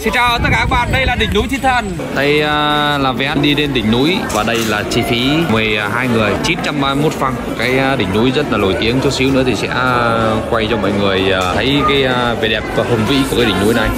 Xin chào tất cả các bạn, đây là đỉnh núi Chí Thần. Đây là vé đi lên đỉnh núi và đây là chi phí 12 người 931 franc. Cái đỉnh núi rất là nổi tiếng, chút xíu nữa thì sẽ quay cho mọi người thấy cái vẻ đẹp và hùng vĩ của cái đỉnh núi này.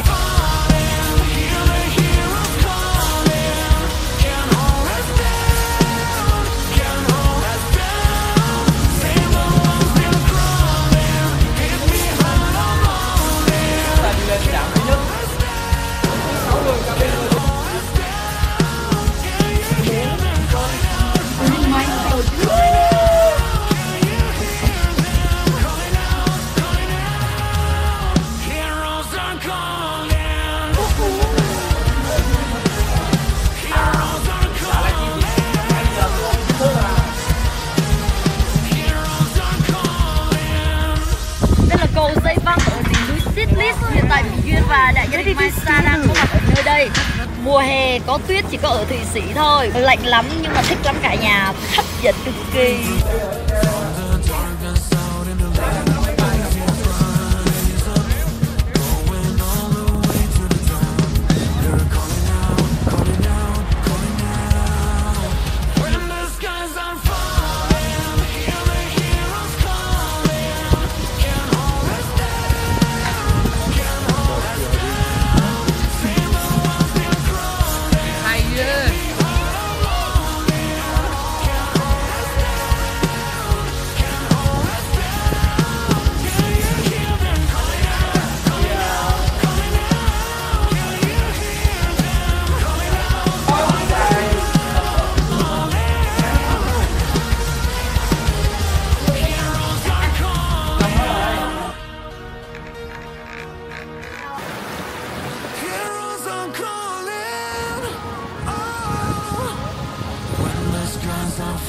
Mùa hè có tuyết chỉ có ở Thụy Sĩ thôi. Lạnh lắm nhưng mà thích lắm cả nhà. Hấp dẫn cực kỳ.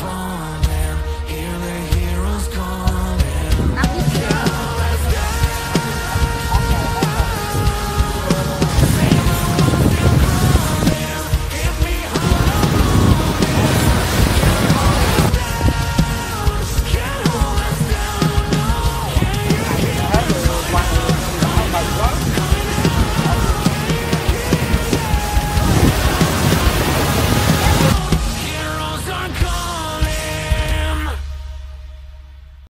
Fun.